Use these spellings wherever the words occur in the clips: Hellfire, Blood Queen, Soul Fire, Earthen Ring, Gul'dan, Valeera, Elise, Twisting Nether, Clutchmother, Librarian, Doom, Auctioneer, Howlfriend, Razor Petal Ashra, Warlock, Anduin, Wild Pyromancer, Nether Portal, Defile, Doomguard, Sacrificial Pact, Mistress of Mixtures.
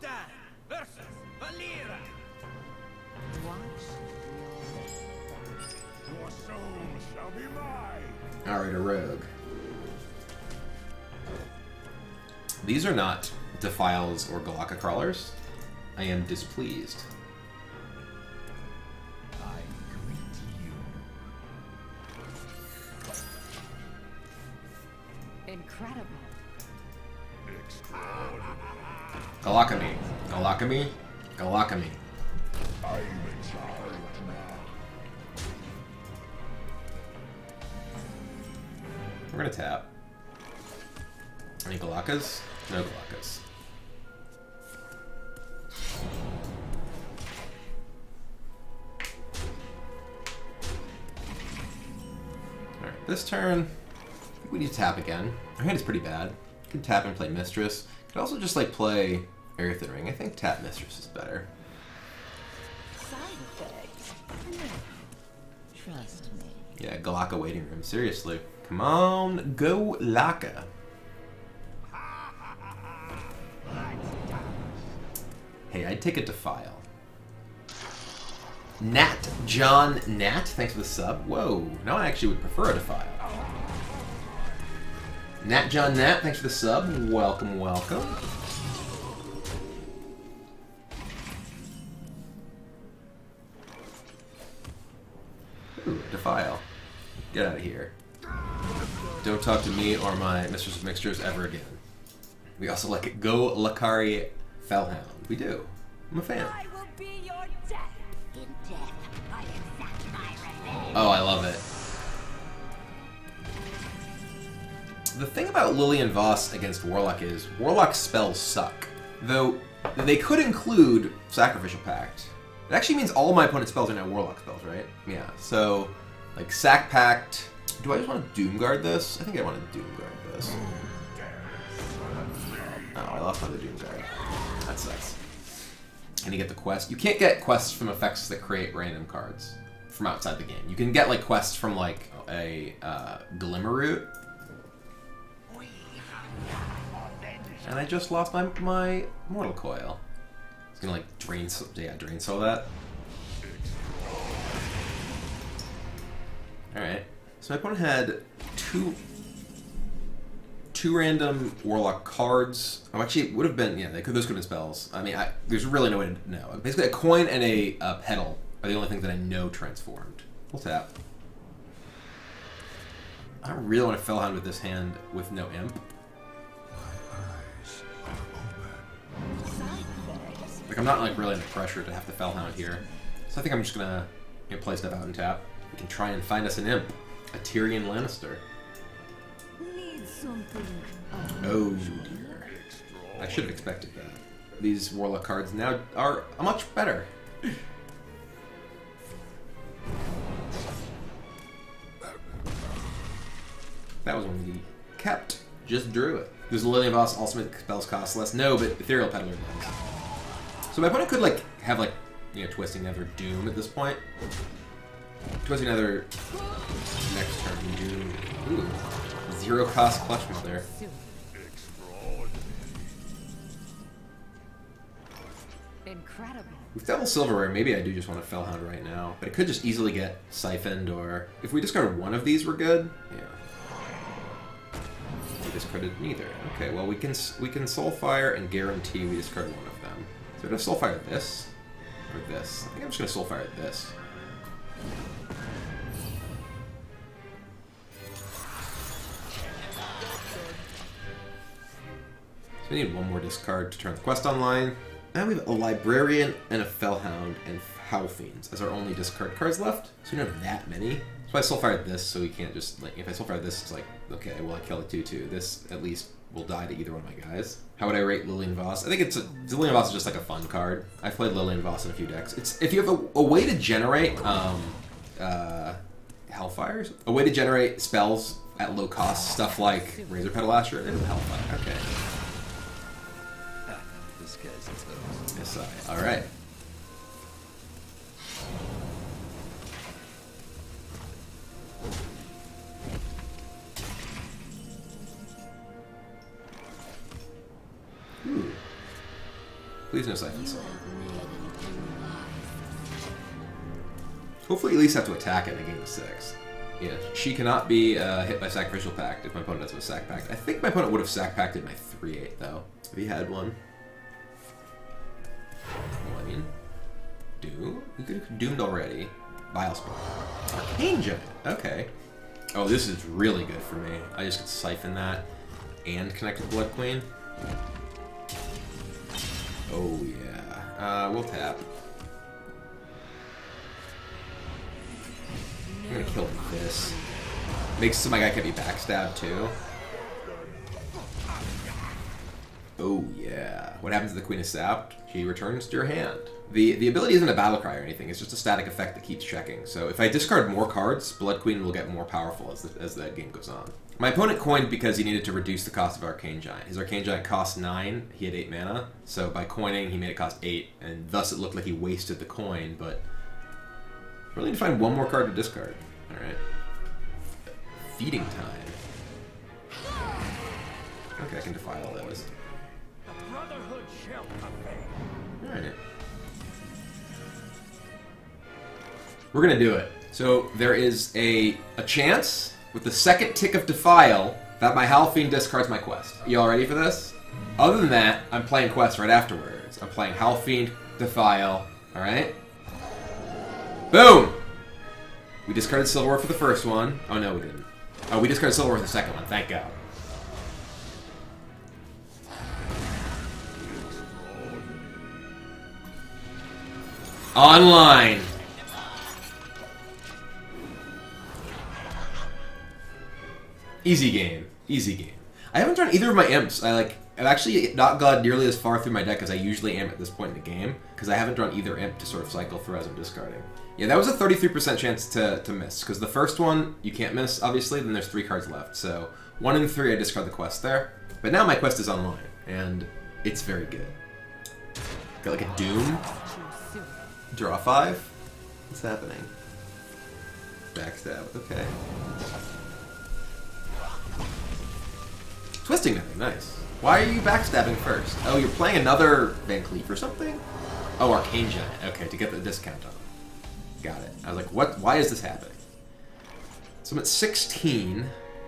Gul'dan versus Valeera. Your soul shall be mine. All right, a rogue. These are not Defiles or Galaka crawlers. I am displeased. I greet you. Incredible. Galaka me. Galaka me. Galaka me. I'm in charge now. We're gonna tap. Any Galakas? No Galakas. Alright, this turn, we need to tap again. Our hand is pretty bad. Could tap and play Mistress. Could also just like play Earthen Ring. I think tap Mistress is better. Trust me. Yeah, Galaka waiting room. Seriously. Come on, go Laka. Hey, I'd take a Defile. Nat, John Nat, thanks for the sub. Whoa, no, I actually would prefer a Defile. Nat, John Nat, thanks for the sub. Welcome, welcome. Ooh, Defile. Get out of here. Don't talk to me or my Mistress of Mixtures ever again. We also like it. Go Lakari Fellhound. We do. I'm a fan. I will be your death. In death, I exact my revenge. Oh, I love it. The thing about Lilian Voss against Warlock is Warlock spells suck. Though they could include Sacrificial Pact. It actually means all my opponent's spells are now Warlock spells, right? Yeah. So, like Sac Pact. Do I just want to Doomguard this? I think I want to Doomguard this. Oh, I lost my Doomguard. That sucks. Can you get the quest? You can't get quests from effects that create random cards from outside the game. You can get like quests from like a Glimmeroot. And I just lost my Mortal Coil. It's gonna like drain soul that. All right. So my opponent had two random Warlock cards. Oh, actually, it would have been, yeah, those could have been spells. I mean, there's really no way to know. Basically, a coin and a petal are the only things that I know transformed. We'll tap. I really want to Fellhound with this hand with no imp. Like, I'm not, like, really under pressure to have to Fellhound here. So I think I'm just gonna play stuff out and tap. We can try and find us an imp. A Tyrion Lannister. Oh dear. I should have expected that. These Warlock cards now are much better. That was one we kept. Just drew it. There's Lilian Voss, also make spells cost less. No, but Ethereal Peddler does. So my opponent could like have like, you know, Twisting Nether Doom at this point. Twisting Nether next turn Doom. Ooh. Zero cost Clutchmother. Incredible. With double Silver War, maybe I do just want to Fellhound right now. But it could just easily get siphoned, or if we discard one of these, we're good. Yeah. We discarded neither. Okay. Well, we can Soul Fire and guarantee we discard one of them. So we're gonna Soul Fire this or this. I think I'm just gonna Soul Fire this. We need one more discard to turn the quest online. And we have a Librarian and a Fellhound and Howlfiends as our only discard cards left. So we don't have that many. So I Soulfire this, so we can't just, like, if I Soulfire this, it's like, okay, well I kill a 2/2. This at least will die to either one of my guys. How would I rate Lilian Voss? I think Lilian Voss is just like a fun card. I've played Lilian Voss in a few decks. It's if you have a way to generate Hellfires? A way to generate spells at low cost, stuff like Razor Petal Ashra and Hellfire. Okay. Alright. Please no Siphon Soul. Hopefully Elise have to attack in a game of 6. Yeah, she cannot be hit by Sacrificial Pact if my opponent doesn't have a Sac Pact. I think my opponent would have Sac Pacted my 3-8, though, if he had one. Well, I mean, Doom? We could have Doomed already. Vile Spark. Arcane Giant! Okay. Oh, this is really good for me. I just could Siphon that and connect with Blood Queen. Oh, yeah. We'll tap. I'm gonna kill him with this. Makes it so my guy can be backstabbed too. Oh yeah. What happens if the queen is sapped? She returns to your hand. The ability isn't a battle cry or anything, it's just a static effect that keeps checking. So if I discard more cards, Blood Queen will get more powerful as that game goes on. My opponent coined because he needed to reduce the cost of Arcane Giant. His Arcane Giant cost 9, he had 8 mana, so by coining he made it cost 8, and thus it looked like he wasted the coin, but I really need to find one more card to discard. Alright. Feeding time. Okay, I can defile all that was. Alright. We're gonna do it. So there is a chance with the second tick of Defile that my Howlfiend discards my quest. Y'all ready for this? Other than that, I'm playing quests right afterwards. I'm playing Howlfiend, Defile, alright? Boom! We discarded Silver War for the first one. Oh, no, we didn't. Oh, we discarded Silver War for the second one. Thank God. Online! Easy game. Easy game. I haven't drawn either of my imps. I've actually not gone nearly as far through my deck as I usually am at this point in the game, because I haven't drawn either imp to sort of cycle through as I'm discarding. Yeah, that was a 33% chance to miss, because the first one, you can't miss, obviously, then there's 3 cards left. So, 1 in 3, I discard the quest there. But now my quest is online, and it's very good. Got like a Doom. Draw 5. What's happening? Backstab, okay. Twisting Nether, nice. Why are you backstabbing first? Oh, you're playing another Van Cleef or something? Oh, Arcane Giant, okay, to get the discount on him. Got it. I was like, what? Why is this happening? So I'm at 16.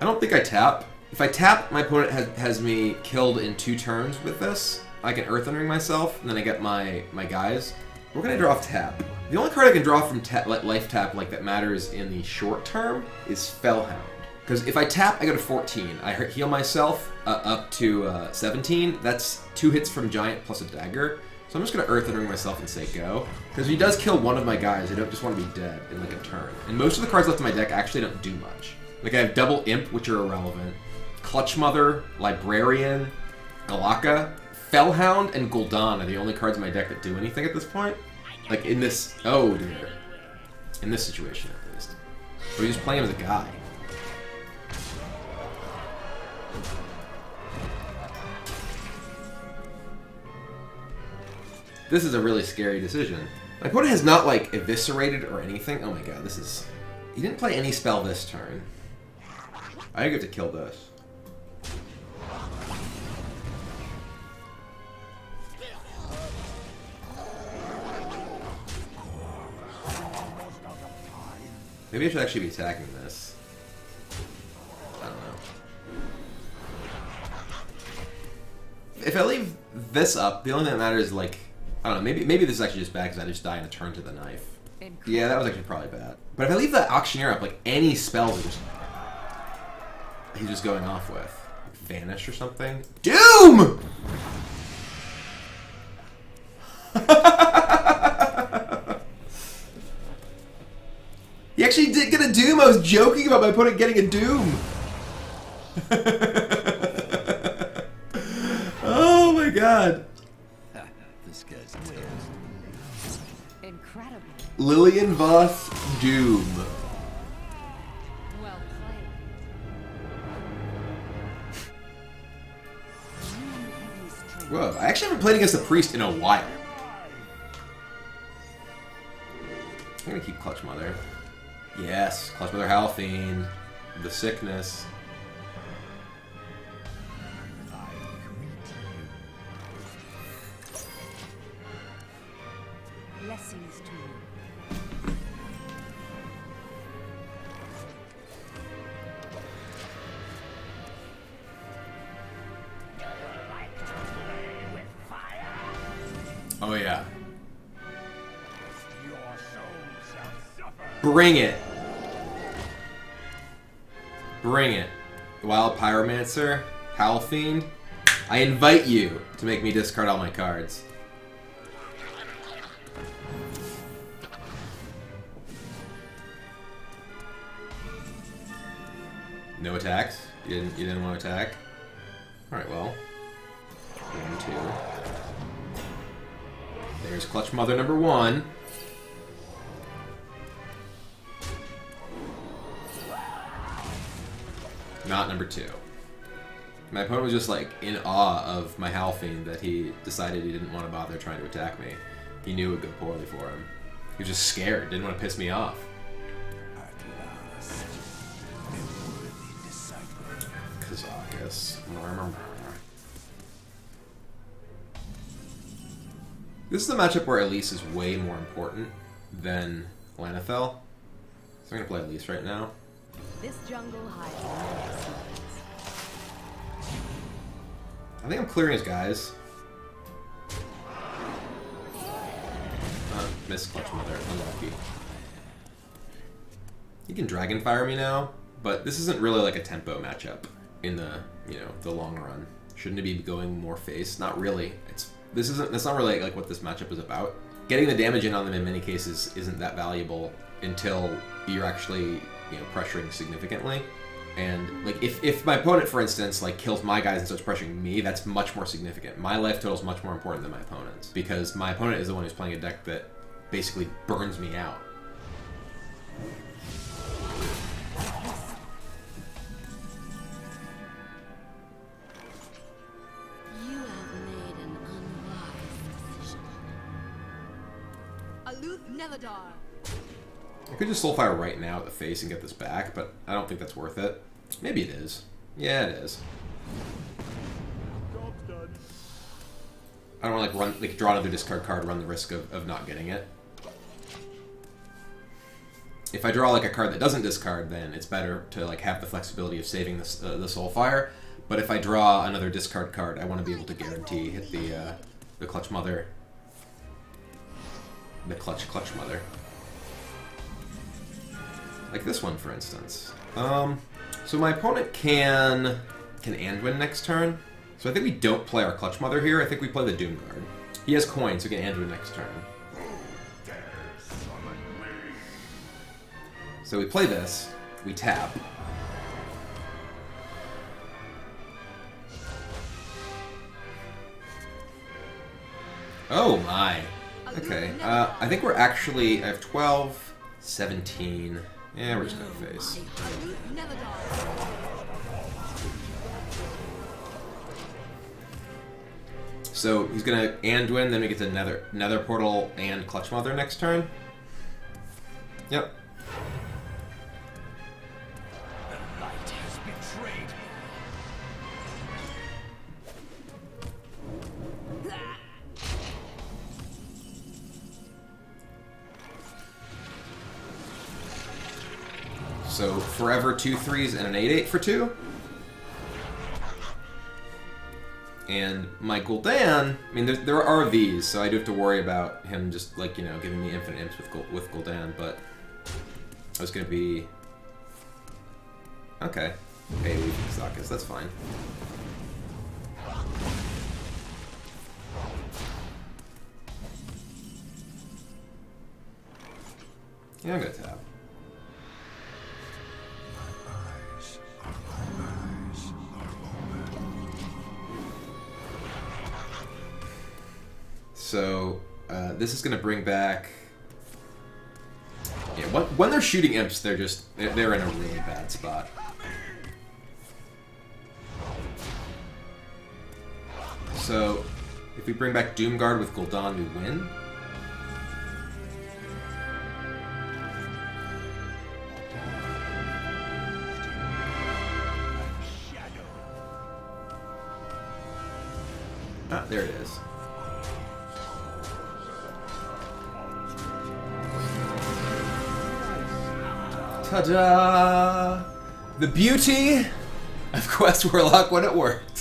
I don't think I tap. If I tap, my opponent has me killed in 2 turns with this. I can Earthen Ring myself, and then I get my guys. We're gonna draw off tap. The only card I can draw from life tap like that matters in the short term is Fellhound. Because if I tap, I go to 14. I heal myself up to 17. That's 2 hits from Giant plus a dagger. So I'm just going to Earthen Ring myself and say go. Because if he does kill one of my guys, I don't just want to be dead in like a turn. And most of the cards left in my deck actually don't do much. Like I have double Imp, which are irrelevant. Clutchmother, Librarian, Galaka, Fellhound, and Gul'dan are the only cards in my deck that do anything at this point. Like in this... Oh dear. In this situation at least. Or you just play him as a guy. This is a really scary decision. My opponent has not, like, eviscerated or anything. Oh my god, this is... He didn't play any spell this turn. I get to kill this. Maybe I should actually be attacking this. I don't know. If I leave this up, the only thing that matters is, like... I don't know, maybe this is actually just bad because I just die in a turn to the knife. Incredible. Yeah, that was actually probably bad. But if I leave the Auctioneer up, like, any spells he's just going off with. Vanish or something? Doom! He actually did get a Doom! I was joking about my opponent getting a Doom! Oh my god! Incredible. Lilian Voss, Doom. Well played. Whoa, I actually haven't played against a priest in a while. I'm gonna keep Clutchmother. Yes, Clutchmother Howlfiend. The sickness. Blessings to you. Oh yeah. Your soul shall suffer. Bring it. Bring it. Wild Pyromancer, Howl Fiend, I invite you to make me discard all my cards. No attacks? You didn't want to attack? Alright, well. 1, 2. There's Clutchmother number 1. Not number 2. My opponent was just like in awe of my Howlfiend that he decided he didn't want to bother trying to attack me. He knew it would go poorly for him. He was just scared, didn't want to piss me off. Kazakus. This is the matchup where Elise is way more important than Llanithel. So I'm gonna play Elise right now. This jungle hides. I think I'm clearing his guys. Miss Clutchmother, unlucky. He can Dragon Fire me now, but this isn't really like a tempo matchup in the the long run. Shouldn't it be going more face? Not really. That's not really like what this matchup is about. Getting the damage in on them in many cases isn't that valuable until you're actually pressuring significantly. And like if my opponent, for instance, like kills my guys and starts pressuring me, that's much more significant. My life total is much more important than my opponent's because my opponent is the one who's playing a deck that basically burns me out. You have made an unwise decision. Aloof Neladar. I could just Soul Fire right now at the face and get this back, but I don't think that's worth it. Maybe it is. Yeah, it is. I don't want to draw another discard card, run the risk of not getting it. If I draw like a card that doesn't discard, then it's better to like have the flexibility of saving this, the Soul Fire. But if I draw another discard card, I want to be able to guarantee hit the Clutchmother, the Clutchmother. Like this one, for instance. So my opponent can Anduin next turn. So I think we don't play our Clutchmother here. I think we play the Doomguard. He has coins, so we can Anduin next turn. So we play this. We tap. Oh my. Okay. I think we're actually... I have 12, 17... Yeah, we're just gonna face. So he's gonna Anduin, then we get to Nether Portal and Clutchmother next turn. Yep. The light has betrayed. So, forever 2/3s and an 8/8 for 2. And my Gul'dan, I mean, there are these, so I do have to worry about him just, like, giving me infinite imps with Gul'dan, but I was gonna be... Okay. Okay, we can stock this, that's fine. Yeah, I'm gonna tap. So, this is going to bring back... Yeah, when they're shooting imps, they're in a really bad spot. So, if we bring back Doomguard with Gul'dan, we win. Ah, there it is. Ta-da! The beauty of Quest Warlock when it works.